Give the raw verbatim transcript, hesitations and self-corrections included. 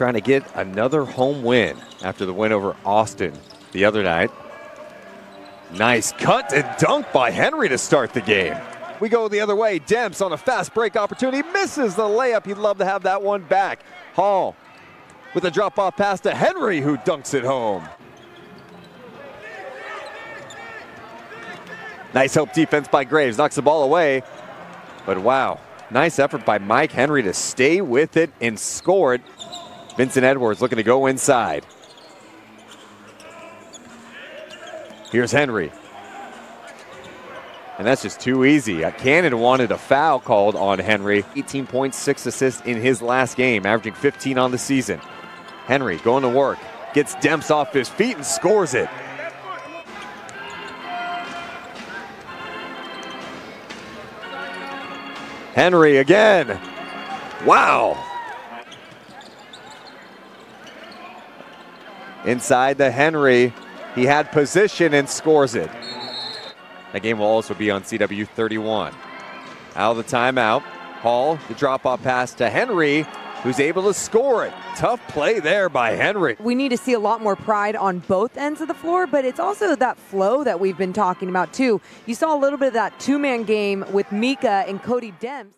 trying to get another home win after the win over Austin the other night. Nice cut and dunk by Henry to start the game. We go the other way. Demps on a fast break opportunity. Misses the layup. He'd love to have that one back. Hall with a drop-off pass to Henry, who dunks it home. Nice help defense by Graves. Knocks the ball away. But wow, nice effort by Myke Henry to stay with it and score it. Vincent Edwards looking to go inside. Here's Henry. And that's just too easy. Cannon wanted a foul called on Henry. eighteen point six assists in his last game, averaging fifteen on the season. Henry going to work. Gets Demps off his feet and scores it. Henry again. Wow. Inside the Henry. He had position and scores it. That game will also be on C W thirty-one. Out of the timeout, Hall, the drop-off pass to Henry, who's able to score it. Tough play there by Henry. We need to see a lot more pride on both ends of the floor, but it's also that flow that we've been talking about, too. You saw a little bit of that two-man game with Mika and Cody Demps.